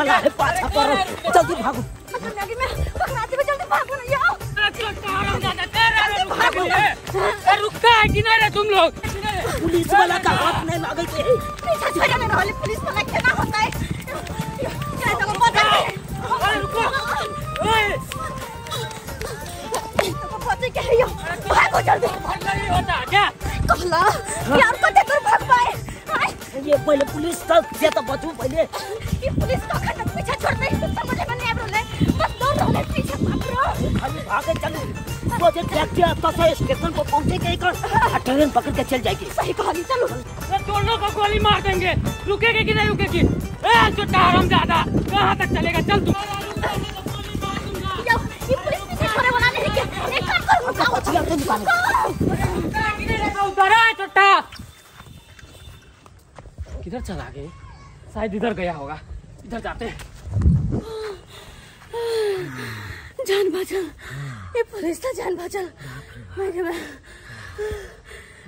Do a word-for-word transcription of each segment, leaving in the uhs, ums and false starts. वाला है, पाछा पर जल्दी भागो। मतलब लगी मैं पकड़ाते में जल्दी भागो ना यार। चलो तारा दादा तारा भागो। अरे रुका किनारे तुम लोग। पुलिस वाला का हाथ में लागल के पीछा छोड़ने वाले पुलिस वाला के ना होता है। चलो तो मत अरे रुको। ओए तो पता क्या है यार, भागो जल्दी। नहीं होता क्या कहला यार, पता कर भाग पाए। ये पहले पुलिस तक से तो बचू, पहले ये पुलिस का खतरा पीछे छोड़ने समझ में नहीं आ रहा। बस दौड़ रहा है पीछे पकड़ो, अभी आगे चलो। वो जो टैक्सी आता है स्टेशन को पहुंचे के एक ट्रेन पकड़ के चल जाएगी। सही कहा, चलो दोनों को गोली मार देंगे। रुकेगी कि नहीं रुकेगी? ए छोटा हरामजादा कहां तक चलेगा? चल तू ये पुलिस पीछे छोड़ने वाला नहीं है। एक काम करो, रुकाओ चल तुम कहां उधर है? छोटा किधर चला गए? शायद इधर गया होगा। इधर जाते हैं। जान बचल, ये फरिश्ता जान बचल।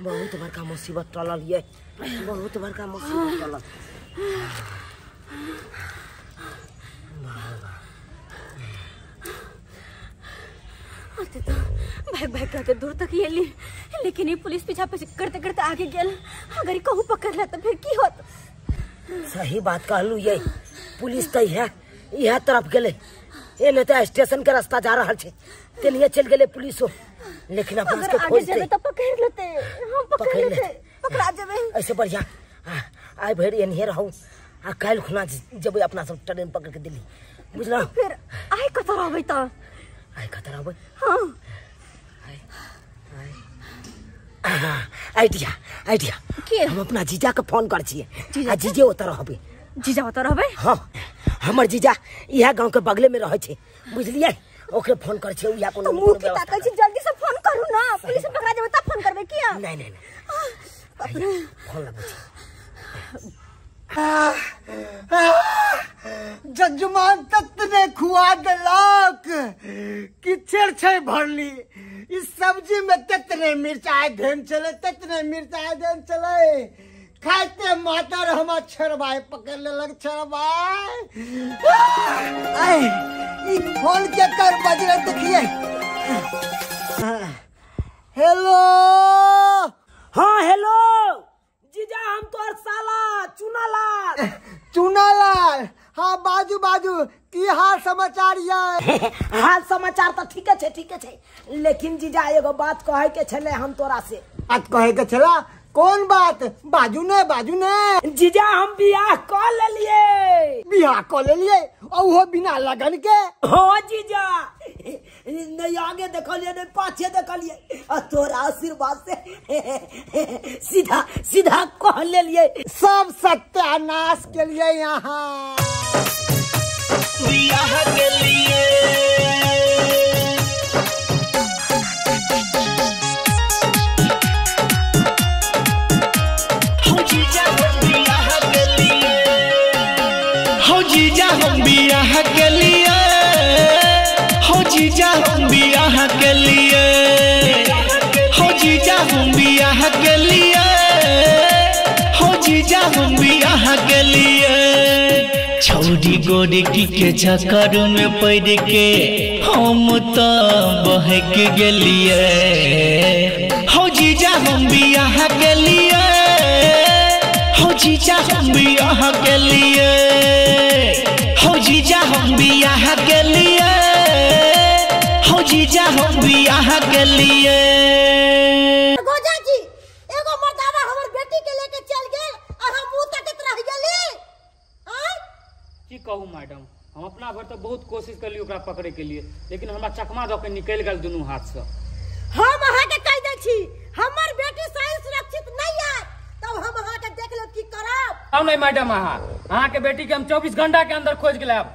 बहुत बड़का मुसीबत टलल ये, बहुत बड़का मुसीबत टलल। अरे तो भाग भाग करके दूर तक ये ली, लेकिन ये पुलिस पीछा पे करते करते आगे गया। अगर कहूँ पकड़ ले तो फिर की होत? सही बात कहलू, ये पुलिस तो है यह तरफ गए। ये लेते स्टेशन के रास्ता जा रहा है, तेलिए चल गए पुलिस हो। लेकिन अब उसको खोज दे तो पकड़ लेते। हम पकड़ लेते, पकड़ा जाबे। ऐसे बढ़िया आई भेड़ एनहे रहू आ काल खुना जब अपना सब ट्रेन पकड़ के दिल्ली, बुझला? फिर आई कतर आबे तो आई कतर आबे। हां आई आई आइडिया आइडिया के हम अपना जीजा के फोन कर छिए। जीजा जीजे उतर रहबे, जीजा उतर रहबे। हां हमर जीजा इहा गांव के बगले में रहे छे, बुझलिए? ओकरे फोन कर छिए, उहा कोनो मुंह के ताका छी। जल्दी से फोन करू ना, पुलिस पकड़ा जेबे तब फोन करबे किया। नहीं नहीं अपने फोन लगो जजमान तक ने खुआ दलक कि छेड़छे भरली। इस सब्जी में ततने मिर्चाई धन चले, ततने मिर्चाई धन चले। खाते मातर हमा छरबाई पकड़ लेलक, छरबाई। आय ई फोन के कर बज रहा देखिए। हेलो, हाँ हेलो जीजा, हम तो साला चुनालाल। चुनालाल, हाँ बाजू बाजू, की हाल समाचार ये? हाल समाचार तो ठीक है, ठीक है। लेकिन जीजा एगो बात कहे के छले, हम तोरा से बात कहे के छला। कौन बात? बाजू ने बाजू ने जीजा हम बियाह कर लेलिए। बियाह कर लेलिए और वो बिना लगन के? हो जीजा, नहीं आगे देखलिए नहीं पाछे देखलिए, और तोरा आशीर्वाद से सीधा सीधा कह लेलिए। सब सत्यानाश के लिए यहाँ बियाह के लिए। छोड़ी गोरकी के चक्कर में पड़ के हम तो बहक गेलिए। हो जीजा हम बियाह के लिए, हो जीजा हम बियाह के लिए, हो जीजा हम बियाह के लिए, हो जीजा हम बियाह के लिए। कहू मैडम, हम अपना भर तो बहुत कोशिश करली ओकरा पकड़े के लिए, लेकिन हमरा चकमा दो के निकल गेल दोनों हाथ से। हम अहा के कह दे छी, हमर बेटी सही सुरक्षित नहीं है, तब हम अहा के देख लो की करब। हम नहीं मैडम, अहा अहा के बेटी के हम चौबीस घंटा के अंदर खोज के लायब।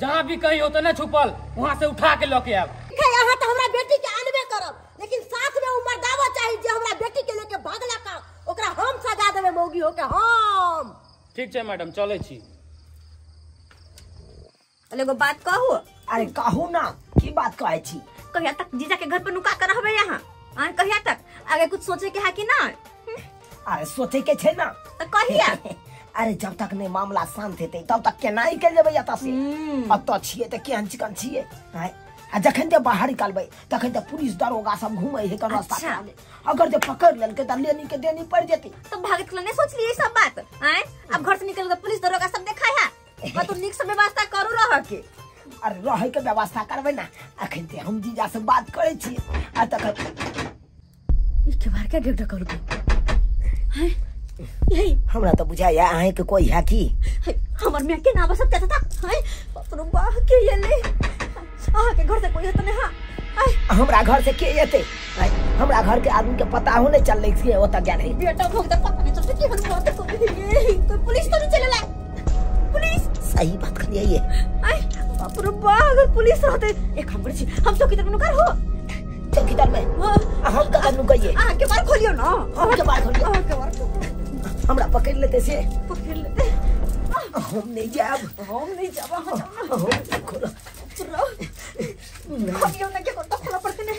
जहां भी कहीं होते ना छुपल, वहां से उठा के लके आब। ठीक है, अहा तो हमरा बेटी के अनबे करब, लेकिन साथ में उमर दावा चाहिए जे हमरा बेटी के लेके भागला का, ओकरा हम सजा देबे मौगी होके हम। ठीक छै मैडम, चलै छी। एगो बात कहू। अरे कहू ना, की बात कहे छी? कहिया तक जीजा के घर पर नुका कर रहबे यहाँ? आ कहिया तक? आगे कुछ सोचे के है कि ना? अरे सोचे के छे ना, तो कहिया। अरे जब तक नहीं मामला शांत हेतै तब तक केना निकल जेबै एतऽ से। अब तो छियै तऽ केहन चिकन छियै। आ जखन जे बाहर निकलबै तखन तऽ पुलिस दरोगा सब घुमै है कर रास्ता में। अगर जे पकड़ लेलकै तऽ लेनी के देनी पड़ जेतै। तब भागत ल नै सोचलियै ई सब बात। आय अब घर से निकल के पुलिस दरोगा सब देखाय है। अब तो निक से व्यवस्था करू रह के। अरे रह के व्यवस्था करबै ना। अखन ते हम जीजा से बात करै छी। आ तक ई के बार के डॉक्टर करू। हैं यही हमरा तो बुझाया आहे के कोई है की हमर में के ना बसत त त। हैं अपनो बाह के येले आ के घर से कोई त नहीं। हां हमरा घर से के एते हमरा घर के आदमी के पता हो नहीं चलले के ओता गया नहीं बेटा भोग त पता नहीं चलते की हम बात तो नहीं कोई पुलिस तो नहीं चलेला। पुलिस सही बात कर ये आई अपनो बाह अगर पुलिस रहते एक हम छी हम तो किधर नुकर हो चौकीदार में हम का आदमी कहिए आ के बार खोलियो ना के बार खोलियो के बार हमरा पकड़ लेते से पकड़ लेते हम नहीं जाब हम नहीं जाब हम खोलो खोलो खोलियो ना के तो खोला पड़ते ने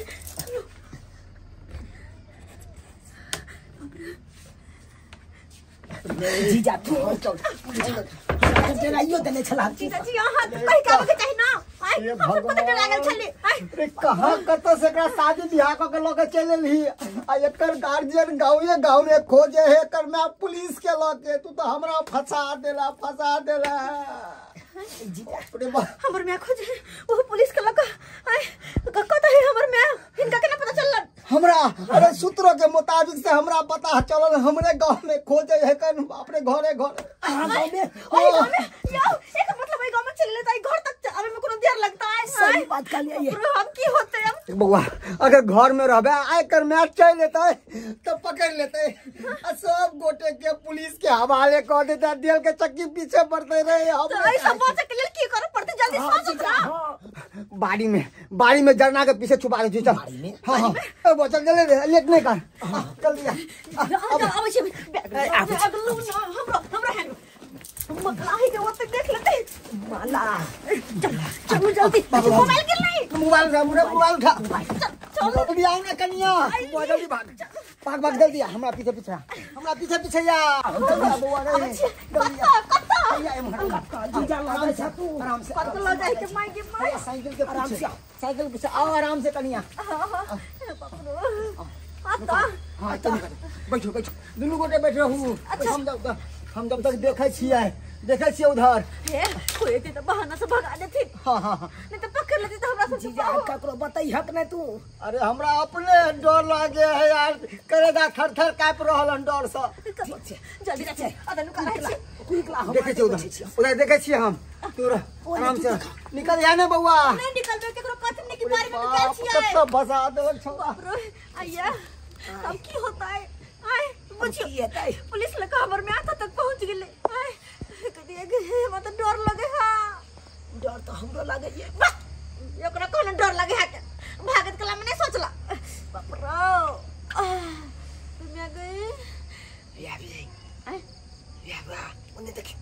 जी जा तू चल तेरा यो देने चला जीजा जी हां कहि का के कहि ना ये भगवान के लागल छली रे कहां कत से एकरा शादी बियाह क के लगे चले ली आ एकर गार्जियन गावे गाव रे खोजे है करना पुलिस के लगे तू तो हमरा फसा देला फसा देला जीजा रे हमर में खोजे वो पुलिस के लगा कत है हमर में इनका केना पता चलल हमरा। अरे सूत्रों के मुताबिक से हमरा पता चलल हमरे गांव में खोजे है कर अपने घरे घरे हां गांव में ओ गांव में यो एक मतलब है गांव में चले त घर तक आवे में कोनो देर लगता है। सही बात कर लिए हम की होते हम बउआ अगर घर में रहबे आय कर मैच चल लेते तो पकड़ लेते आ सब गोटे के पुलिस के हवाले कर देता देल के चक्की पीछे पड़ते रहे हम तो ऐसा बात के लिए की करे पड़ते जल्दी सोच हां बाड़ी में बाड़ी में झरना के पीछे छुपा के जीता हां हां ए बचल चले रे लेट नहीं कर चल दिया अब अब से अब लो ना हमरो हमरो है मकला है के वो तक देख लेते माला चल जल्दी मोबाइल के नहीं मोबाइल रा मुरे मोबाइल उठा चल जल्दी आओ ना कनिया बहुत जल्दी भाग भाग भाग जल्दी हमरा पीछे पीछे हमरा पीछे पीछे या हमरा बौआ रे कत्ता कत्ता आया हमरा जीजा लगा छ तू आराम से कत्ता ल जाए के माई के माई साइकिल के आराम से साइकिल पीछे आओ आराम से कनिया कत्ता हां चल बैठो बैठो दोनों गोटे बैठ रहू हम जाऊ हम जब तक देखै छियै देखै छियै उधर हे कोई के त बहाना से भगा देथि हां हां नहीं त पकड़ लेथि त हमरा से जीजा ककरो बताई हक नै तू। अरे हमरा अपने डर लागे है यार करेगा थरथर काप रहलन डर से जल्दी रखे अदर नु करै छी निकला हम देखै छियै उधर उधर देखै छियै हम तू आराम से निकल या ना बौआ नहीं निकलबे केकरो कथि नै कि बारे में गेल छियै सब फसा देल छौड़ा आइया अब की होता है आय बुझिए त पुलिस ल हमर में आता तक पहुंच गेले कदी मत डर लगे हा डर तो हमरो लगे ये एकरा कोन डर लगे हा भागत कला में नहीं सोचला बाप रो दुनिया गई या भी हैं या बा ओने देख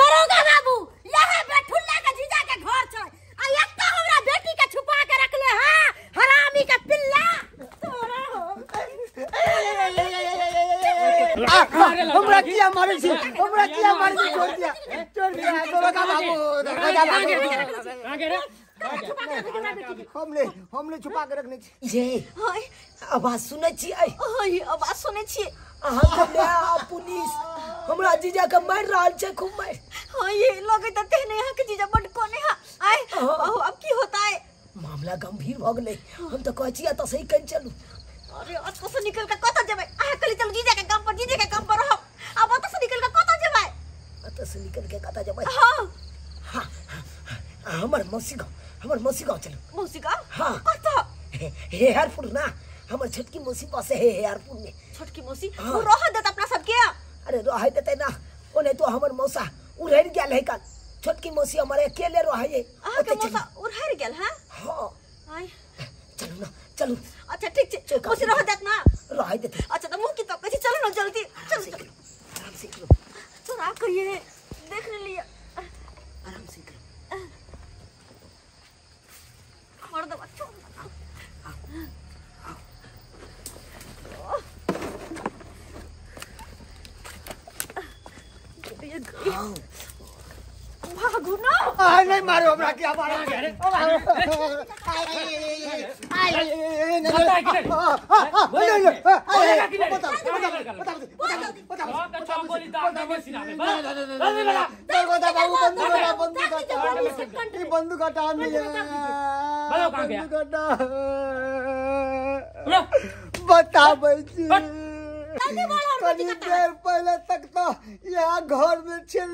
दरोगा बाबू यहां बैठुल्ला के जीजा के घर छै आ एक तो हमरा बेटी के छुपा के रखले हा हरामी के पिल्ला तोरा हो हमरा किया मारे छी हमरा किया मारे छी छोड़ दिया छोड़ दिया दरोगा बाबू दरोगा आगे आगे रे हमले हमले छुपा के रखने छी जे हाय आवाज सुनै छी आय हाय आवाज सुनै छी अहां हमले पुलिस हमरा जीजा के मार रहल छै खूब मार हाय लगे त तेने यहां के जीजा बड कोने है आय अब की होता है मामला गंभीर भ गेलै हम त कहै छी त सही कन चलू। अरे अत से निकल के कत जेबै आ कली चल जीजा के काम पर जीजा के काम पर रहो अब अत से निकल के कत जेबै अत से निकल के कत जेबै हां हां हमर मौसी गांव हमर मौसी गांव चलो मौसी गांव हां कत हे हेयरपुर ना हमर छोटकी मौसी बसे हे हेयरपुर में छोटकी मौसी वो रह देत अपना सब के। अरे रह देते ना ओने तो हमर मौसा उरहर गेल है कल छोटकी मौसी हमर अकेले रहै ओते मौसा उरहर गेल हां हां आय चलो ना चलो अच्छा ठीक है मौसी रह देत ना रह देत अच्छा त मुंह की तो कहि चलो ना जल्दी चल आराम से करो चोरा करिए देख लिया आराम से करो खबर दो बच्चों भागो ना। आ नहीं मारो हमरा के मारा रे। आई आई नहीं बंदूक हटा बंदूक हटा बताबै छी कनी देर पहले तक तो यहाँ घर में छे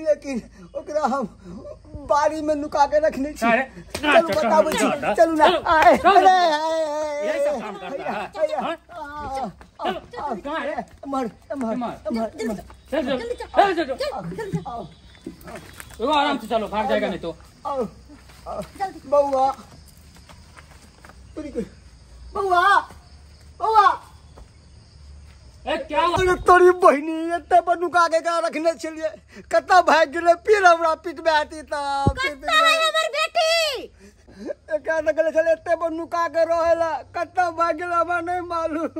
लेकिन ओकरा हम बाड़ी में नुका के रखने चलू बताबू चलू ना आए यही सब काम करता है कहाँ है मर मर मर चल चल चल चल आराम से चलो भाग जाएगा नहीं तो बउआ बउआ बउआ ए क्या तोरी बहनी एते बनुका के का रखने छलिए कता भाग गेले फिर हमरा पीट में आती त कता है हमर बेटी एका न गेले छले एते बनुका के रहेला कता भाग गेले हमरा नहीं मालूम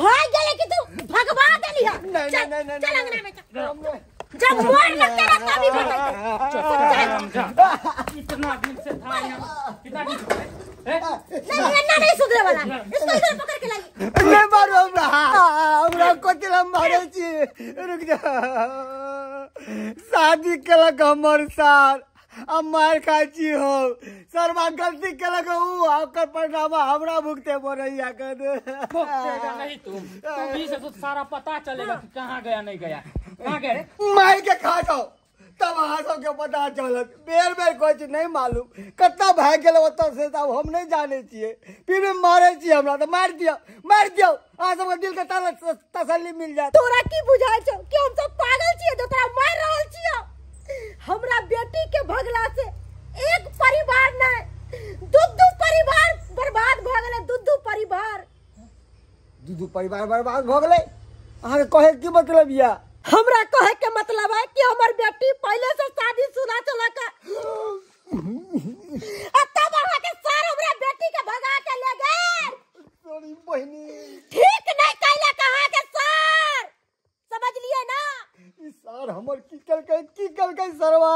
भाग गेले कि तू भगवा देली है नहीं नहीं नहीं चल अंगना में चल जब मोर लग तेरा तभी बता इतना दिन से था यहां कितना दिन है नहीं नहीं नहीं सुधरे वाला इसको इधर पकड़ के लाइए नहीं मारो हमरा मारे छी रुक जा शादी केलक हमर साथ अब मार खाई छी हो सरवा गलती केलक ओकर परिणामा हमरा भुगते पड़ैया कर भुगतेगा नहीं तुम तुम्ही से तो सारा पता चलेगा कि कहां गया नहीं गया कहां गए मार के खा जाओ तब हाथों के पता चलत बेर बेर कोई चीज नहीं मालूम कतना भाग गेल ओत से तब हम नहीं जाने छिए फिर में मारे छी हमरा त मार दियो मार दियो आ सब दिल के ताला तसल्ली मिल जाए तोरा की बुझाय छ कि हम सब पागल छिए तो तोरा मार रहल छिए हमरा बेटी के भगला से एक परिवार नहीं दुदू परिवार बर्बाद भ गेले दुदू परिवार दुदू परिवार बर्बाद भ गेले अहा कहे की मतलब या हमरा कहे के मतलब है कि हमर बेटी पहले से शादी सुना चला का तब वहां के सर हमरा बेटी के भगा के ले गए सॉरी बहनी ठीक नहीं कहला कहा के सर समझ लिए ना ई सर हमर की कर के की कर के सरवा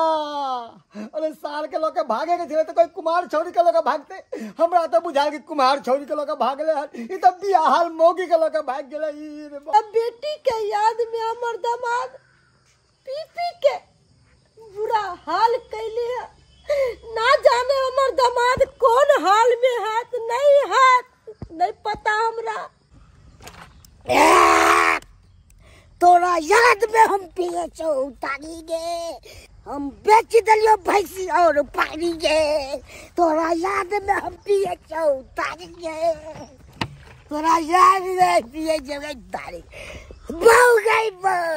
अरे साल के लोग के भागे के थे तो कोई कुमार छौरी के लोग भागते हमरा तो बुझाल कि कुमार छौरी के लोग भागले ई त बियाह मौगी के लोग भाग गेले ई बेटी के याद में हमर दामाद पी पी के बुरा हाल कैले ना जाने हमर दामाद कौन हाल में है तो नहीं है नहीं पता हमरा तोरा याद में हम पिए छौ उतारी गे हम बेच दिलियो भैंसी और पानी गे तोरा याद में हम पिए छौ उतारी गे तोरा याद में पिए जगह तारी बहु गई बहु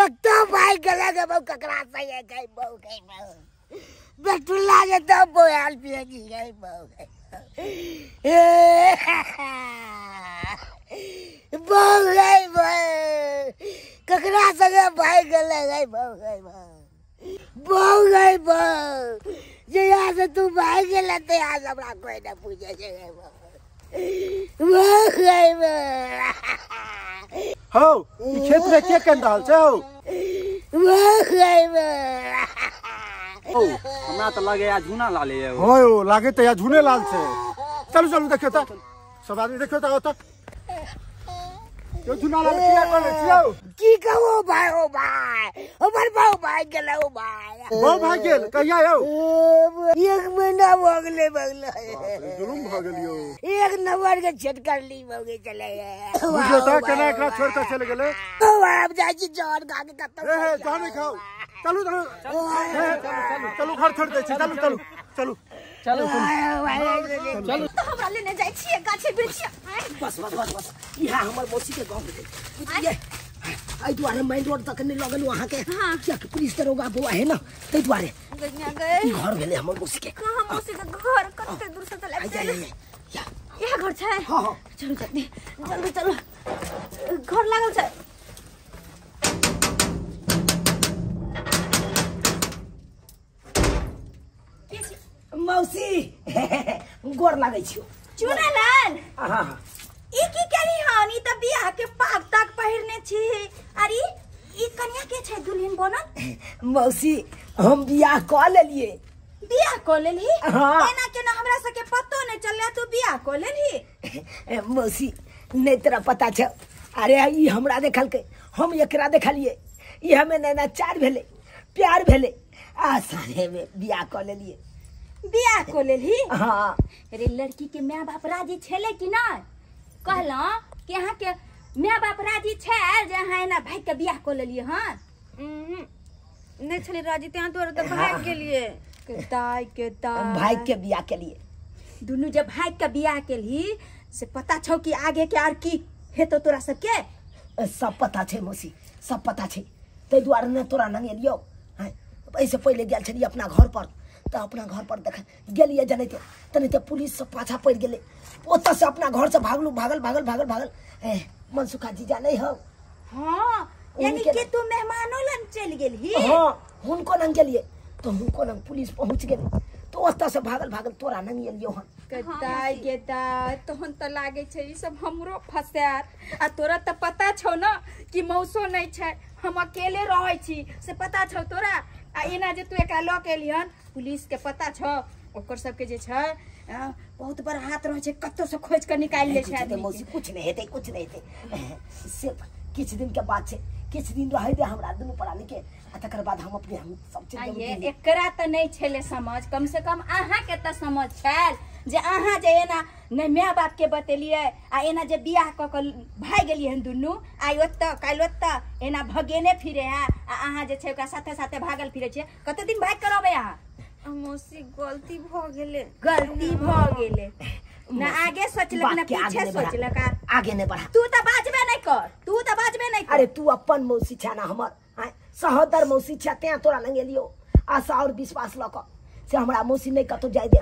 कत्ता भाई गला के बहु ककरा से ये गई बहु गई बहु बेटुला जे तो बोयाल पिए जी गई बहु गई बहु गई बहु ककरा से ये भाई गला गई बहु गई बहु बहु गई बहु जे यहाँ से तू भाई गला तो यहाँ से हमरा कोई ना पूछे गई बहु बहु गई बहु हो ई खेत में के कर रहल छौ वाह गाइबा ओ हमरा त लगे या चुनालाल है हो लागे त या चुनालाल से चल चल देखियो त सब आदमी देखियो त होत यो चुनालाल किया करे छियौ की कहू भाई ओ भाई हमर बहु भाग गेल ओ भाई बहु भाग गेल कहिया यौ एक महीना भ गेलै बगले जुलुम भ गेलियौ एक नंबर के छेद कर ली बगे चले बुझो त केना एकरा छोड़ के चले गेलै ओ आब जाय छी जोर गा के कतौ ए जाने खाओ चलू चलू चलू चलू घर छोड़ दे छी चलू चलू चलू चलू चलू हमरा लेने जाय छी गाछे वृक्ष बस बस बस बस इहा हमर मौसी के गांव में आई दुआरे मेन रोड तक नहीं लगल वहां के क्या पुलिस दरोगा बुआ है ना तई दुआरे घर गेले हमर मौसी के कहां मौसी के घर कते दूर से त लग जाय यह घर छै हां हां चलू जल्दी जल्दी चलो घर लागल छै मौसी गोर लागै छियो चुनालाल हां हां ई की करी हानी त बियाह के पाग ताग पहिरने छी अरे ई कनिया छै दुल्हन बनल? मौसी हम बियाह कऽ लेलिए। बियाह कऽ लेलही? हाँ। एना केना हमरा सबके पतो नै चलले, तू बियाह कऽ लेलही? मौसी नै तोरा पता छै, अरे ई हमरा देखल के, हम एकरा देखलिए, ई हमें नैना चार भेले, प्यार भेले, आ सारे में बियाह कऽ लेलिए। बियाह कऽ लेलही? हां। अरे लड़की के माय बाप राजी छले कि नै? कहला कि अहाँ के माय बाप राजी छै जे अहाँ एना भाई के बियाह कऽ लेलिए? हां नै छले राजी ते अहाँ तोरा त भाग गेलिए। केताई केताई भाई के बियाह के लिए दुनु जब भाई के बियाह के लिए से पता छौ कि आगे के आर की हे तो तोरा सब के सब पता छै मौसी, सब पता छै, तै दुआरे न तोरा नंग एलियो। हां ऐसे पहिले गेल छली अपना घर पर, त अपना घर पर देख गेलिए जनैते तनैते पुलिस सब पाछा पड़ गेले, ओत से अपना घर से भागलू, भागल भागल भागल भागल ए मनसुखा जीजा नै हो। हां यानी कि तू मेहमानो लन चल गेलही? हां हुनको नंग गेलिए तो हुनको लग पुलिस पहुंच गेल, तो ओत से भागल भागल तोरा नंग एलियो। हन कताई गेताई तहन त लागे छै ई सब हमरो फसात, आ तोरा त पता छौ न कि मौसो नै छै, हम अकेले रहै छी से पता छौ तोरा, आ एना जे तू एकरा ल के लिहन पुलिस के पता छौ ओकर सब के जे छै बहुत बड़ा हाथ रह छै, कत्तो से खोज के निकाल ले छै आदमी। मौसी कुछ नै हेतै, कुछ नै हेतै, सिर्फ किछ दिन के बात छै, किछ दिन रह दे हमरा दुनु प्राणी के, आ तकर बाद हम अपने हम सब चीज। ये एकरा त नै छले समझ, कम से कम आहा के त समझ छैल जे आहा जे एना नै माय बाप के बतेलिए, आ एना जे बियाह क क भाग गेलिए हन दुनु, आइ ओत काइल ओत एना भगेने फिरे है, आ आहा जे छै ओकरा साथे साथे भागल फिरे छै, कते दिन भाग करबे आहा? मौसी गलती भ गेले, गलती भ गेले ना, आगे सोचलक ना पीछे सोचलक, आगे नै बढ़ा। तू त बाजबे नै कर, तू त बाजबे नै कर। अरे तू अपन मौसी छ ना हमर, हां सहदर मौसी छ, ते तोरा लंग एलियो आशा और विश्वास ल क से हमरा मौसी नै कतो जाय दे,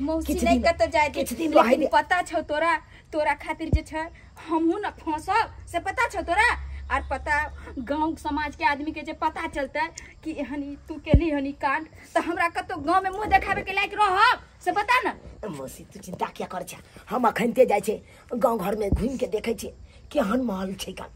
मौसी नै कतो जाय दे। लेकिन पता छौ तोरा, तोरा खातिर जे छ हमहु न फसब से पता छौ तोरा, और पता गांव समाज के आदमी के जे पता चलतै कि हनी तू केली हनी कांड, त हमरा कतो गांव में मुंह देखाबे के लायक रहब से पता न। मौसी तू चिंता किया कर छ, हम अखनते जाय छै गांव घर में घुम के देखै छै केहन माहौल छै, का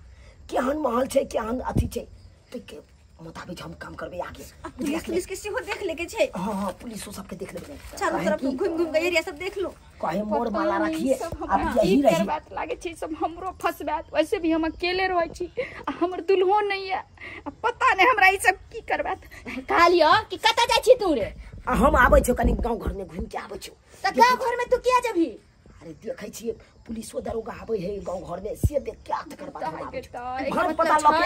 केहन माहौल छै, केहन अथी छै, त के मुताबिक हम काम करबे। आगे पुलिस पुलिस के सेहो देख लेके छै। हां हां पुलिसो सब के देख लेबे, चारों तरफ घुम घुम के एरिया सब देख लो, काहे मोर वाला रखिए, अब यही रही बात लागे छै सब हमरो फसबात, वैसे भी हम अकेले रहै छी, हमर दुल्हो नै है, पता नै हमरा ई सब की करबात। कहलियो कि कतौ जाय छी तू रे? हम आबै छौ कनी गांव घर में घुम के आबै छौ। त गांव घर में तू किया जेबही? अरे देखै छी पुलिसो दरोगा आबै है गांव घर में, से देख के हाथ कर बात घर पता ल के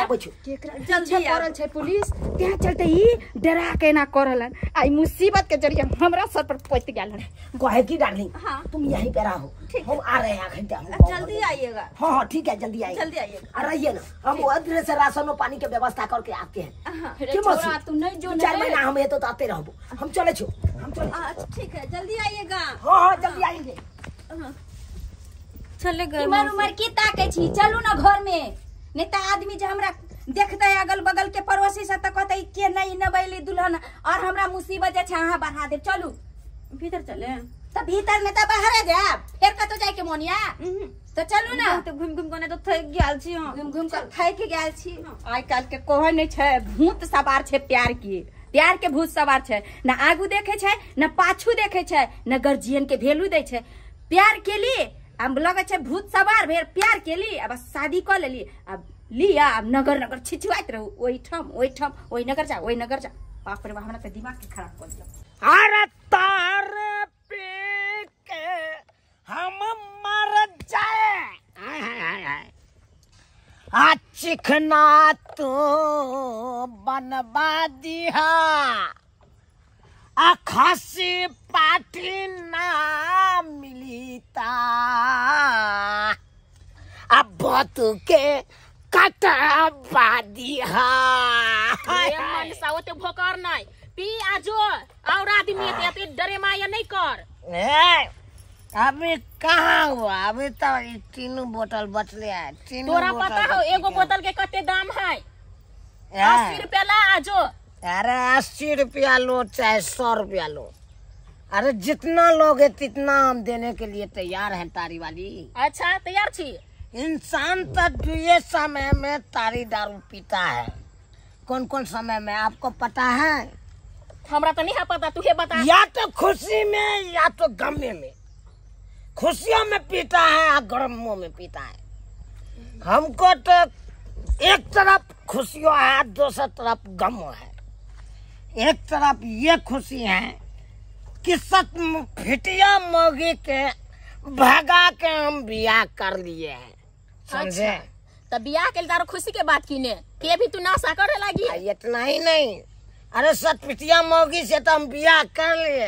आबै छौ, केकरा जल्दी करल छै पुलिस, तें चलते ई डरा के ना करलन, आई मुसीबत के जरिया हमरा सर पर पइत गेल हन। कहे की डार्लिंग तुम यहीं पे रहो, हम आ रहे हैं घंटा, जल्दी आइएगा। हां हां ठीक है जल्दी आइए, जल्दी आइए, आ रहिए ना, हम अदरे से राशन और पानी के व्यवस्था करके आते हैं। के छोरा तुम नहीं जो चार महीना हम है तो आते रहबो, हम चले छौ, हम चल ठीक है जल्दी आइएगा। हां हां जल्दी आएंगे। चले गए इमर उमर की ताके छी, चलू ना घर में, नहीं त आदमी जे हमरा देखते अगल बगल के पड़ोसी से त कहते के नहीं नबैली दुल्हन, और हमरा मुसीबत जे छहा बढ़ा दे, चलू भीतर चले। त भीतर में त बाहर जाए फिर कतो जाय के मोनिया, त चलू ना, त घुम घुम कोने तो थक गेल छी, घुम घुम कर थक गेल छी। आइ काल के कोहे नहीं छै, भूत सवार छै प्यार की, प्यार के भूत सवार छै, ना आगू देखे छै ना पाछू देखे छै, ना गर्जियन के वैल्यू दे छै, प्यार के लिए हम लगे छै भूत सवार भेर, प्यार के लिए अब शादी क लेली, अब लिया अब नगर नगर छिछुआइत रहू, ओही ठाम ओही ठाम ओही नगर जा ओही नगर जा, बाप रे बाप हमरा त दिमाग के खराब क देलक। अरे तार पे के हम मर जाए, हाय हाय हाय हाय, आ चिकना तो बनवा दिहा, आ खासी पाठी ना मिलता, आ बत के कटवा दिहा। ए मनसा ओते भोकर नै पी आ जो, और आदमी एते एते डरेमा या नै कर। ए अबे कहां हुआ, अबे त तीनू बोतल बचले है, तीनू तोरा पता हो एगो बोतल के कते दाम है? अस्सी रुपया ला आ जो। अरे अस्सी रुपया लो चाहे सौ रुपया लो, अरे जितना लोगे तितना हम देने के लिए तैयार हैं तारी वाली। अच्छा तैयार छी? इंसान तो ये समय में तारी दारू पीता है, कौन कौन समय में आपको पता है? हमरा तो नहीं पता, तुझे बता। या तो खुशी में या तो गमे में, खुशियों में पीता है या गमों में पीता है। हमको तो एक तरफ खुशियों है, दूसरी तरफ गमों है। एक तरफ ये खुशी है कि सत फिटिया मोगी के भगा के हम बियाह कर लिए हैं, समझे? अच्छा। तो बियाह के लिए खुशी के बात की ने के भी तू नशा करे लगी? इतना ही नहीं, अरे सत फिटिया मोगी से तो हम बियाह कर लिए,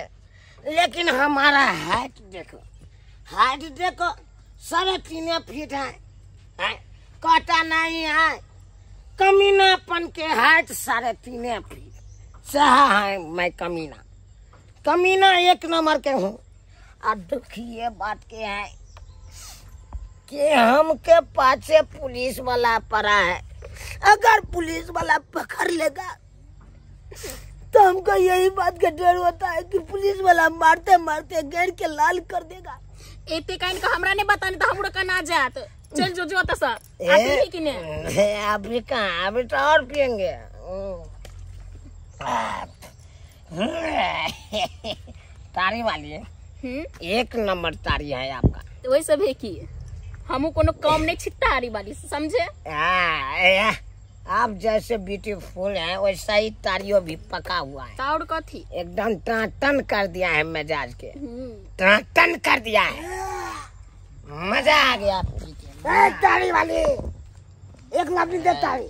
लेकिन हमारा हाइट देखो, हाइट देखो साढ़े तीन फीट है, है? काटा नहीं है, कमीनापन के हाइट साढ़े तीन फीट सहा है। मैं कमीना कमीना एक नंबर के हूँ। और दुख ये बात के है कि हमके पाछे पुलिस वाला पड़ा है, अगर पुलिस वाला पकड़ लेगा तो हमको यही बात का डर होता है कि पुलिस वाला मारते मारते घेर के लाल कर देगा। इतने कहीं का हमरा ने बताने तो हम का ना जात। चल जो जो सर अभी की नहीं, अभी कहाँ, अभी तो और पियेंगे। तारी वाली है, एक नंबर तारी है आपका। वही सब है की हम कोनो काम नहीं छिता तारी वाली, समझे? आप जैसे ब्यूटीफुल हैं वैसा ही तारियों भी पका हुआ है। ताउड़ कथी एकदम टन कर दिया है, मजाज के टन कर दिया है, मजा आ गया आपकी तारी वाली। एक नंबर दे तारी,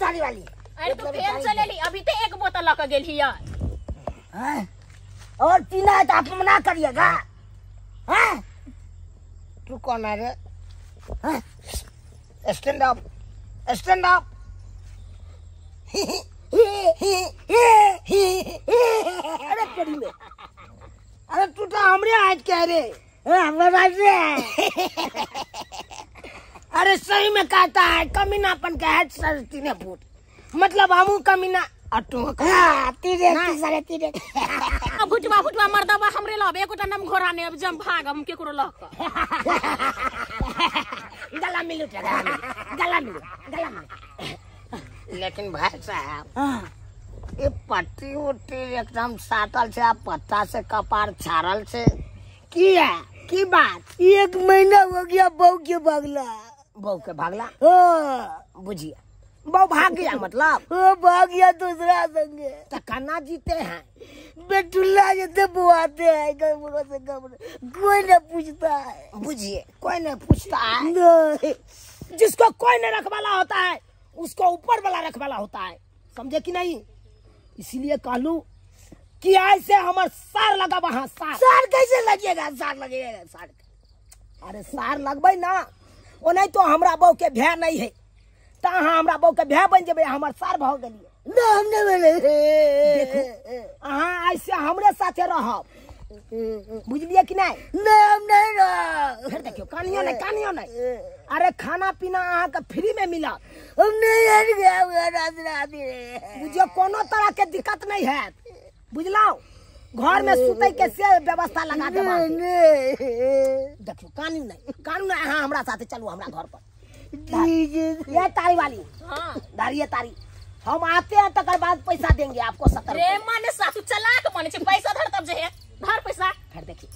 तारी वाली। अरे तू फेल चले ली, अभी तो एक बोतल लगा गेल ही यार, और पीना है तो आप मना करिएगा। तू कौन है रे? Stand up, stand up. अरे पड़ी में, अरे तू तो हमरे आज कह रे अरे सही में कहता है कमीनापन का है साढ़े तीन फुट, मतलब हमू कमीना। हाँ, तीरे, हाँ। तीरे, तीरे। भुटवा भुटवा मर्दवा हमरे लब एको नम घोड़ा ने अब जम भाग हम के करो लक गला मिलु गला गला मिलु गला मिलु। लेकिन भाई साहब ये पट्टी उट्टी एकदम साटल से, आप पत्ता से कपार छारल से किया की बात? एक महीना हो गया बहू के भागला, बहू के भागला हो बुझिया, वो भाग गया, मतलब वो भाग गया दूसरा संगे। तो कन्ना जीते हैं बेटुल्ला जैसे बुआते हैं, गबरों से गबरों कोई न पूछता है, बुझिए कोई न पूछता है। जिसको कोई न रखवाला होता है उसको ऊपर वाला रखवाला होता है, समझे कि नहीं? इसीलिए कहलू कि ऐसे हमार सार लगा वहाँ। सार सार कैसे लगेगा? सार लगेगा सार, अरे सार लगबे ना वो, नहीं तो हमारा बहू के भय नहीं है तो अहाँ हमारा बहू के भय बन जेबे, हमार सार भाव गलिए। अहाँ ऐसे हमरे साथे रहब, बुझलिए कि नहीं? फिर देखियो कनिया नहीं, कनिया नहीं। अरे खाना पीना अहाँ के फ्री में मिला, बुझियो कोनो तरह के दिक्कत नहीं है, बुझलाओ? घर में सुते के से व्यवस्था लगा दे। देखियो कानून नहीं, कानून नहीं। अहाँ हमारा साथे चलू हमारा घर पर। ये तारी वाली हाँ। दारी तारी हम आते हैं तकर बाद पैसा देंगे आपको। सत्तर माने सासू चलाक माने छे, पैसा धर तब जे धर पैसा धर। देखिए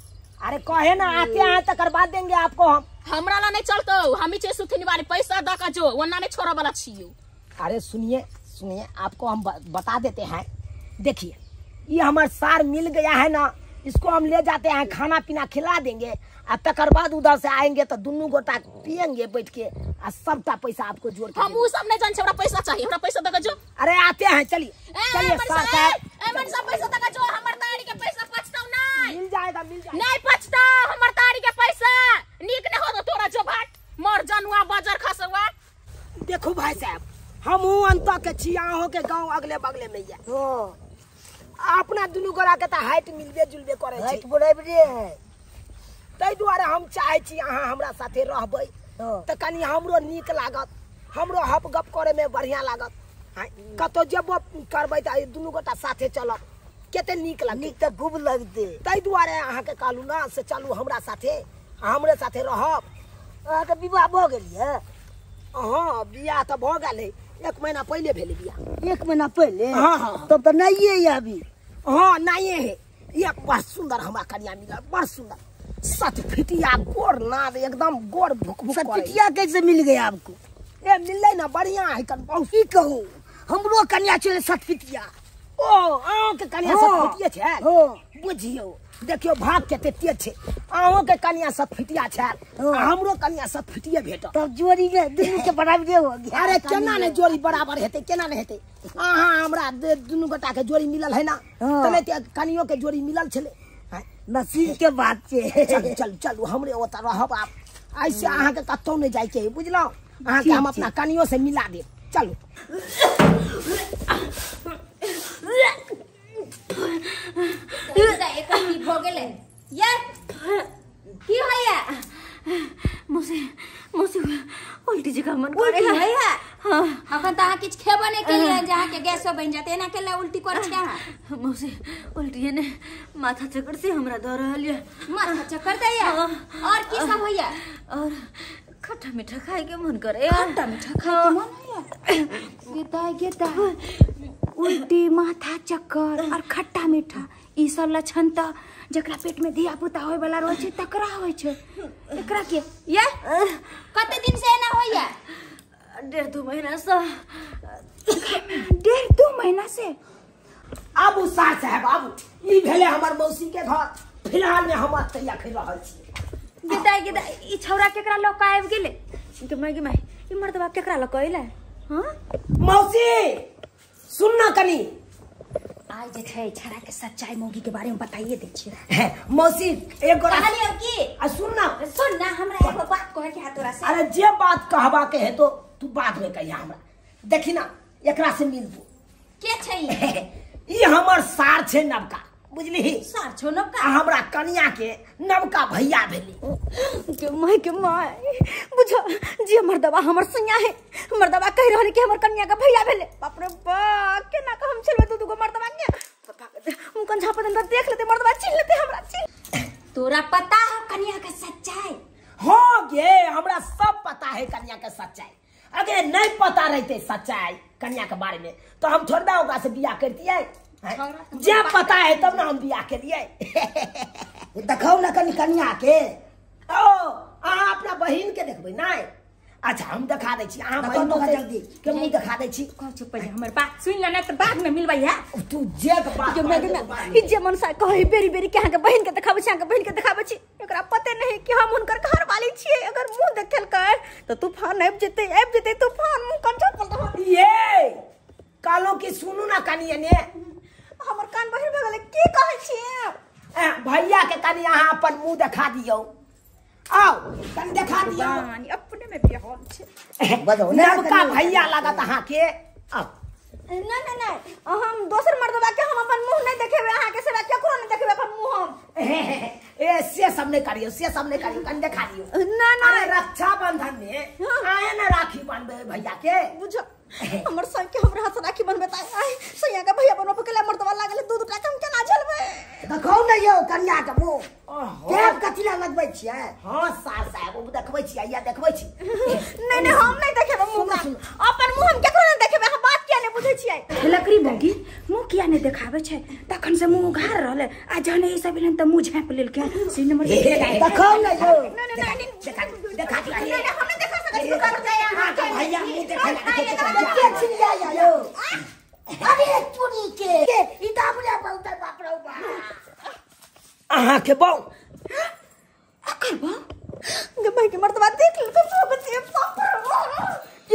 अरे कहे ना आते हैं तकर बाद देंगे आपको। हम हमरा ला नहीं चलतो, हम ही छे सुथिन वाली, पैसा द का जो वना ने छोरा वाला छियो। अरे सुनिए सुनिए, आपको हम बता देते हैं। देखिए ये हमार सार मिल गया है ना, इसको हम ले जाते हैं, खाना पीना खिला देंगे और तकर बाद उधर से आएंगे तो दोनों गोटा पियेंगे बैठ के और सबका पैसा आपको जोड़ के। हम वो सब नहीं जानते, हमरा पैसा चाहिए, हमरा पैसा देगा जो। अरे आते हैं, चलिए चलिए साथ है। ए मन सब पैसा देगा जो, हमर दाड़ी के पैसा पछताऊ नहीं। मिल जाएगा, मिल जाएगा। नहीं पछताऊ हमर दाड़ी के पैसा, नीक न हो तो तोरा जो भाट मर जनुआ बाजार खसवा। देखो भाई साहब हम हूं अंत के छियाहो के गांव अगले बगले में है, हो अपना दोनों गोरा के त हाइट मिलबे जुलबे करे छै, हाइट बराबर है। तै दुआरे हम चाहे छी अहाँ हमरा साथे रहबै तो कनी हमरो नीक लागत, हमरो हप गप करे में बढ़िया लागत। कतो जब करबै त दुनू गोटा साथे चलब, केते नीक लग नीक त खूब लगते। तै दुआरे अहाँ के कहलू ना से चलू हमरा साथे, हमरे साथे रहब। अहाँ के विवाह भ गेल है? हां बियाह त भ गेल है, एक महीना पहले भेल बिया। एक महीना पहले? हाँ हाँ। तब तो नाइए है अभी। हाँ नाइए है। ये बड़ सुंदर हमारा कनिया मिला, बड़ सुंदर सतफिटिया गोर नाद एकदम गोर भुक भुक। सतफिटिया कैसे मिल गया आपको? ये मिलले ना बढ़िया है, कन बहुत की कहूँ हमरो कनिया चले सतफिटिया। ओ आहो के कनिया सतफिटिया छे? हो बुझियो देखियो भाग कते तेज छे, आहो के कनिया सतफिटिया छे हमरो कनिया सतफिटिया भेट। तब जोड़ी के दुनु के बराबर हो गया। अरे केना ने जोड़ी बराबर हेते, केना ने हेते? आहा हमरा दुनु गोटा के जोड़ी मिलल है ना, तने कनियो के जोड़ी मिलल छले। नसीब के बात छे। चल चल चल हमरे ओता रहब आप, ऐसे आहा के कतौ नै जाय के बुझलो। आहा के हम अपना कनियो से मिला दे, चलो। भगेल ये की होया? मुसे मुसे उल्टी जगह मन करे है। हां अखन त किछ खेबे नै केलियै, जहां के गैसो बन जाते एना केला उल्टी कर छै। मुसे उल्टी ने माथा चक्कर से हमरा द रहल है। माथा चक्कर दैय? और की सब होया? और खट्टा मीठा खाए के मन करे। खट्टा मीठा खाए के मन है गेता गेता उल्टी माथा चक्कर और खट्टा मीठा। ई सब लक्षण त जकरा पेट में धिया पुता होय वाला रहे छै तकरा होय छै। एकरा के ये कते दिन से एना होय? डेढ़ दो महीना से। डेढ़ दो महीना से? आबू सास साहब आबू, ई भेले हमर मौसी के घर। फिलहाल में हम तैया खै रहल छी। गेदा गेदा ई छौरा केकरा ल के आबि गेले? गमय गमय ई मर्दवा केकरा ल के अइले? हां मौसी सुन ना कनी, आज जे छै छौरा के सच्चाई मौगी के बारे में बताइए दे छी। मौसी एक गोरा कहलियो की? आ सुन ना सुन ना हमरा एगो बात कहे के है तोरा से। अरे जे बात कहबा के है तो तू बाद में कहिया हमरा। देखि ना एकरा से मिलबू। के छै ई? हमर सार छै नवका, बुझलिही? सार छो नवका? हमरा कनिया के नवका भैया भेली। के माय के माय बुझो जे मर्दवा हमर सुनिया है, मर्दवा कह रहल कि हमर कनिया का भैया भेले। बाप रे बा केना का हम चलबे दू दूगो मर्दवा के हम कन झापन अंदर देख लेते, मर्दवा छीन लेते हमरा छीन। तोरा पता है कनिया का सच्चाई? हो गे हमरा सब पता है कनिया का सच्चाई। अगर नहीं पता रहते सच्चाई कनिया के बारे में तो हम छोड़बा ओकरा से बियाह करतियै? जे पता है तब ना हम बियाह के लिए। देखो ना कनी कनिया के। ओ अहाँ अपना बहिन के देखबे नाय? अच्छा हम देखा दै छी। अहाँ बहिन के जल्दी के मुंह देखा दै छी। कह चुप पहिले हमर बात सुन ले, नै त बाद में मिलबै है। तू जे के बात के जे मनसा कहै बेरी बेरी के अहाँ के बहिन के देखाबै छी, अहाँ के बहिन के देखाबै छी। एकरा पते नहीं कि हम हुनकर घर वाली छी। अगर मुंह देखल कर त तूफान आबि जेतै, आबि जेतै तूफान। मुंह कंजो पल ये कालो की सुनू ना कनिया ने हमर कान बहिर भगेल की कहै छी? भैया के कनि अहाँ अपन मुंह देखा दियौ। आओ कनि देखा दियौ। मानी अपने में बिहान छै बदौ ने का भैया लागत अहाँ के? आओ ना ना ना हम दोसर मर्दवा के हम अपन मुंह नहीं देखेबे। अहाँ के सेवा केकरो नहीं देखेबे अपन मुंह हम। ए से सब नहीं करियो, से सब नहीं करियो। कनि देखा दियौ ना ना। रक्षा बंधन में आए ना राखी बांधबे भैया के, बुझ? हमर संग के हमरा हाथ राखी बनबे त आइ सैया के भैया बनबे के मर्दवा लागले दूध उठा के हम केना झलबे? देखौ न यौ कनिया के मुंह केब कथिला लगबै छियै? हां सास साहब ओ देखबै छियै या देखबै छी? नै नै हम नै देखेबे मुंह। अपन मुंह हम केकरो नै देखेबे। हम बात किया नै बुझै छियै? लकड़ी बौगी मुंह किया नै देखाबै छै? तखन से मुंह उघार रहले आ जने ई सब भेलन त मुंह झाँप लेल के सी नंबर देखौ न यौ। नै नै नै देखा देखा नै हम नै देखा सकै छी कर जाय। हां के भैया मुंह देखा चिल्ला जायो। अरे चुनी के ई दाबले बहुत बाप रे बा। आहा के बौ अकर बा गमय के मर्दवा देख ले तो बच्चे बाप रे बा।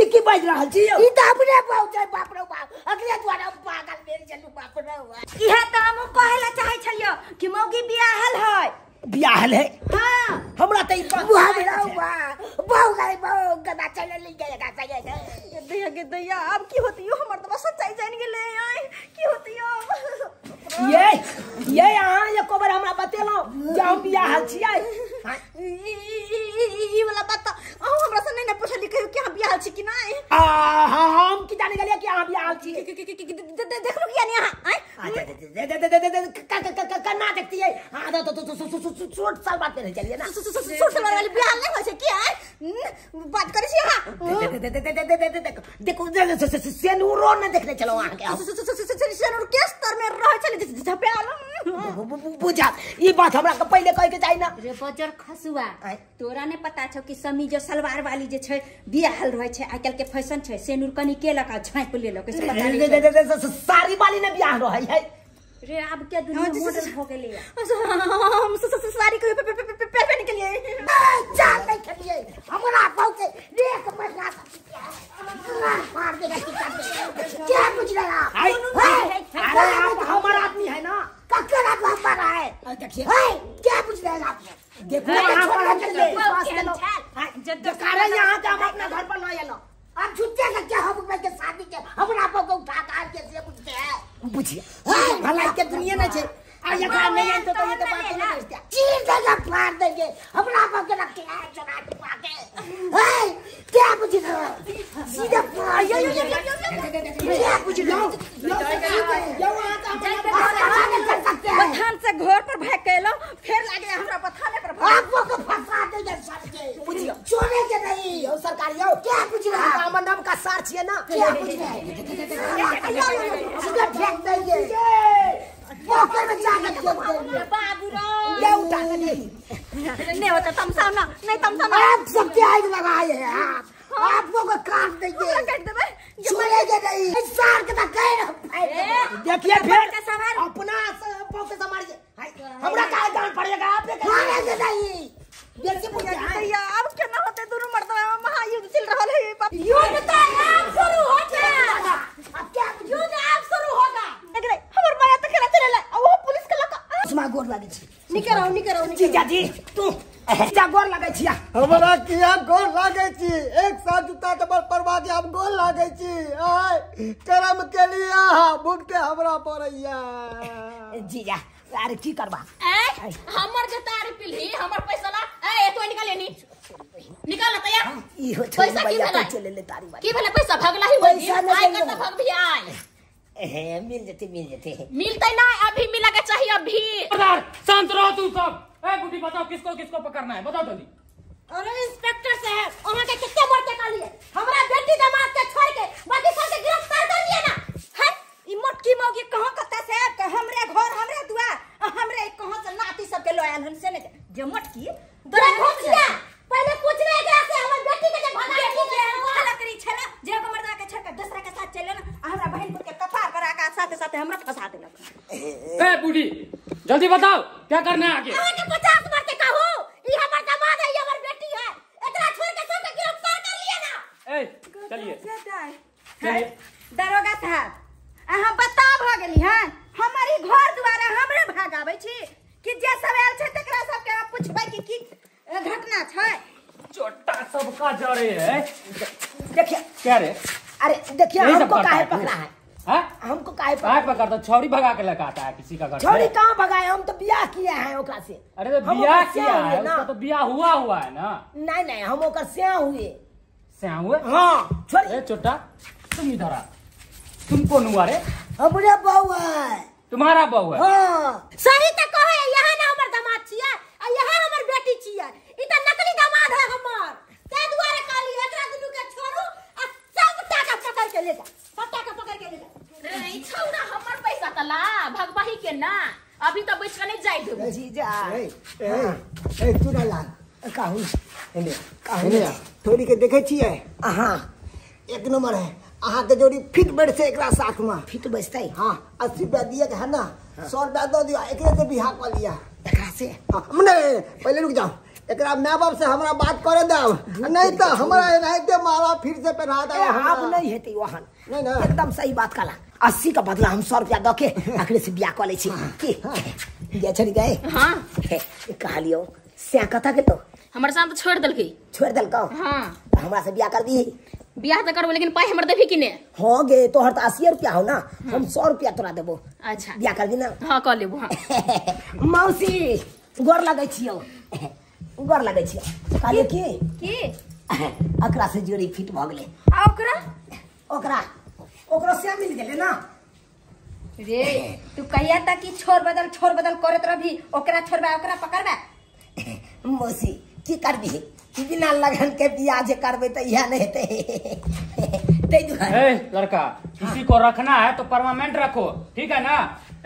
ई की बाज रहल छी यौ? ई दाबले बहुत बाप रे बा। अगले द्वारा पागल मेल चलू बाप रे बा। इहे त हम कहला चाहै छलियो कि मौगी बियाहल है। बियाहल है? हां हमरा त ई बाप रे बा बहु गए बहु गदा चले ले गए गदा गए दैया के दैया। अब की होती हो हमर दवा सच्चाई जान गेले आए की होती हो? ये ये यहां एको बार हमरा बतेलो जे हम बियाह छियै। ई वाला बात अहू हमरा से नै न पूछली कहियो कि हम बियाह छी कि नै? आ हम की जाने गेलियै कि अहाँ बियाह छी? देखलु कि नै अहाँ? कन्ना देखतियै। हां त तो छोट साल बात करै चलियै ना। छोट साल वाली बियाह नै होय छै कि? बात कर देखो सेनूरो न देखने चलो वहां के सेनूर के स्तर में रह चले झपे आलो बुझा ई बात हमरा के पहले कह के जाई ना रे बजर खसुआ तोरा ने पता छौ कि समी जो सलवार वाली जे छै बियाहल रहै छै आइकल के फैशन छै सेनूर कनी के लका झांप लेलो कैसे पता नहीं साड़ी वाली ने बियाह रहै है रे अब क्या दुनिया मॉडल हो गेलै हम साड़ी के पहनने के लिए जान नहीं खलिए हमरा पाऊ के देख मजा मार देगा क्या कुछ लगा अरे आप हमारा आदमी है ना ककर आप हमारा है देखिए क्या कुछ लगा आपने देखो हमारा चल जब तक यहां का हम अपना घर पर ना आएला आप झूठे का क्या हम के शादी के हमरा पाऊ को उठा काट के से कुछ है बुझिए भलाई के दुनिया न छे आ एकरा नहीं तो तो ये तो बात नहीं बुझते चीर देगा फाड़ देंगे हमरा बाप के रख के आ चला के पाके ए क्या बुझिए सीधा फाड़ यो यो क्या बुझिए यो यो आता बथान से घर पर भाग गेलो फिर लागे हमरा बथाने पर आपको को फंसा देंगे सर के बुझिए छोड़े के नहीं हो सरकार यो क्या बुझिए का मंडम का सार छिए ना क्या बुझिए सीधा फेंक देंगे पोखर में जाके फेंक देंगे बाबू रो ले उठा के नहीं होता तमसा ना नहीं तमसा ना आप सबके आग लगाए हैं आप आपको को काट देंगे काट देबे छोड़ेंगे नहीं इस सार के तक गए देखिए फिर अपना पोखर से मारिए हमरा का जान पड़ेगा आप मारेंगे नहीं देखिए पूजा अब क्या ना होते दोनों मर्दवा महायुद्ध चल रहा है बाप युद्ध तो आप शुरू हो गया अब क्या युद्ध आप शुरू होगा एकरे हमर माया त खेला चले ला ओ पुलिस के लका उसमा गोर लागे छी निकराओ निकराओ जीजा जी तू जा गोर लागे छी हमरा किया गोर लागे छी एक साथ जुटा डबल परवादी हम गोर लागे छी ए करम के लिया भुगते हमरा परैया जीजा अरे की करबा ए हमर जे तारी पिलही हमर पैसा ला ए तो निकाले नी निकाल त या ई हो पैसा की भेला चले ले तारी की भेला पैसा भगला ही होई आइ क त भग भी आइ ए मिल जते मिल जते मिलतै ना अभी मिलके चाहिए अभी शांत रहो तू सब ए गुड्डी बताओ किसको किसको पकड़ना है बताओ जल्दी अरे इंस्पेक्टर साहब ओहा के कितने मोड़ के कालिए हमरा बेटी जमात के छोड़ के बाकी सब के गिरफ्तार कर दिए ना हट ई मोटकी मौगी कहां कता साहब के हमरे घर हमरे दुआ हमरे कहां से नाती सब के लयल हन से ने जे मोटकी तोरा घोसिया पहले पूछ रहे गया से हमर बेटी के जे भगाई के वाला करी छला जे को मर्दा के छड़का दूसरा के साथ चले ना हमरा बहन के कपार पर आका साथे साथे हमरा फंसा देलक ए बूढ़ी जल्दी बताओ क्या करना है आगे आगे पचास बार के कहू ई हमर दामाद है ई हमर बेटी है एकरा छोड़ के सब के गिरफ्तार कर लिए ना ए चलिए दरोगा साहब अहां बता भ गेली हैं हमारी घर द्वारा हमरे भागाबै छी कि जे सवाल छै तकरा सब के पूछबै कि की घटना छै छोटा सब का जड़े है देखिए क्या रे अरे देखिए हमको काहे पकड़ा है हां हमको काहे पकड़ा काहे पकड़ता छौरी भगा के लगाता है किसी का घर छौरी कहां भगाए हम तो बियाह किए हैं ओकरा से अरे तो बियाह किया है उसका तो बियाह हुआ हुआ है ना नहीं नहीं हम ओकर से हुए से हुए हां छोरी ए छोटा तुम इधर आ तुम कौन हुआ रे हमरा बहू है तुम्हारा बहू है हां सही त कहे यहां ना हमर दामाद छियै आ यहां हमर बेटी छियै ई त नकली दामाद है हमर ते दुआरे काली एकरा दुनु के छोड़ू आ सबटा के पकड़ के ले जा सबटा के पकड़ के ले जा रे ई छौड़ा हमर पैसा त ला भगवाही के ना अभी त बैठ के नहीं जाय देबो जीजा ए ए चुनालाल कहू एने कहू थोड़ी के देखे छियै हां एक नंबर है आहा के जोड़ी फिट बैठ से एकरा साथ में फिट बैठतै हां अस्सी रुपया दिए के है ना सौ रुपया दो दिया एकरे से बिहार कर लिया एकरा से मने पहले रुक जाओ एकरा मां बाप से हमरा बात करे दो नहीं तो हमरा रहते मारा फिर से पहना दो आप नहीं हेती वहां नहीं ना एकदम सही बात कला अस्सी का बदला हम सौ रुपया द के एकरे से बियाह कर ले छी की जे छड़ी गए हां कह लियो से कथा के तो हमर साथ छोड़ देल गई छोड़ देल का हां हमरा से बियाह कर दी बियाह त करबो लेकिन पाई हमर देबी कि ने हो गे तोहर त अस्सी रुपया हो ना हम सौ रुपया तोरा देबो अच्छा बियाह कर दिना हां कर लेबो हां मौसी गोर लागै छियो गोर लागै छियो काले की की ओकरा से जोड़ी फिट भ गेलै आ ओकरा ओकरा ओकरा से मिल गेलै ना रे तू कहिया त कि छोड़ बदल छोड़ बदल करत रहबी ओकरा छोड़बा ओकरा पकड़बा मौसी की करबी बिना लगन के बियाह जे करबे त इहा नै हेतै तै दुआरे। ए लड़का किसी को रखना है तो परमानेंट रखो, ठीक है ना।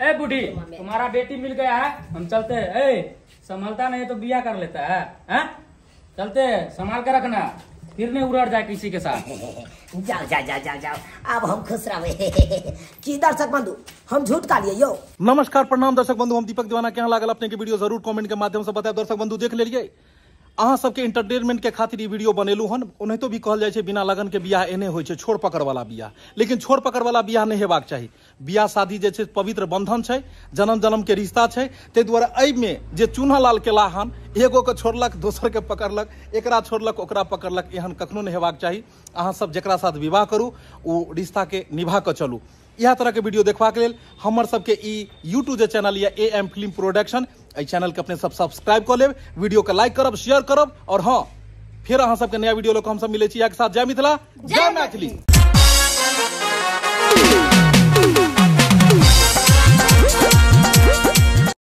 ए बूढ़ी तुम्हारा बेटी मिल गया है, हम चलते हैं। ए संभालता नहीं तो बियाह कर लेता है, है? चलते हैं, संभाल के रखना, फिर नहीं उड़ जाए किसी के साथ। जाओ जाओ जाओ जाओ जाओ, अब हम खुश रहे। की दर्शक बंधु हम झूठ का लिए यो। नमस्कार प्रणाम दर्शक बंधु, हम दीपक दीवाना के यहाँ लागल अपने के वीडियो जरूर कमेंट के माध्यम से बताए। दर्शक बंधु देख लेलिए, अहाँ सबके इंटरटेनमेंट के खातिर ये वीडियो बनेलू हन। ओनाहितो भी कहल जाए छे बिना लगन के बियाह एने होय छे, छोड़ पकड़ वाला बियाह। लेकिन छोड़ पकड़ वाला बियाह नहीं हेबाक चाही। बियाह शादी जे छे पवित्र बंधन छे, जन्म जन्म के रिश्ता छे। तै दुआरे एहि में जे चुनालाल केला हन, एगो के छोड़लक दोसर के पकड़लक, एकरा छोड़लक ओकरा पकड़लक, एहन कखनो नहीं हेबाक चाही। अहाँ सब जकरा साथ विवाह करू ओ रिश्ता के निभा के चलू। इह तरह के वीडियो देखबा के लेल हमर सबके ई यूट्यूब जे चैनल या ए एम फिल्म प्रोडक्शन, ए चैनल के अपने सब सब्सक्राइब कर लेब, वीडियो के लाइक करब, शेयर करब। और हाँ, फिर अहाँ सबके नया वीडियो लोग हम सब मिले छी के साथ। जय मिथिला, जय मैथिली।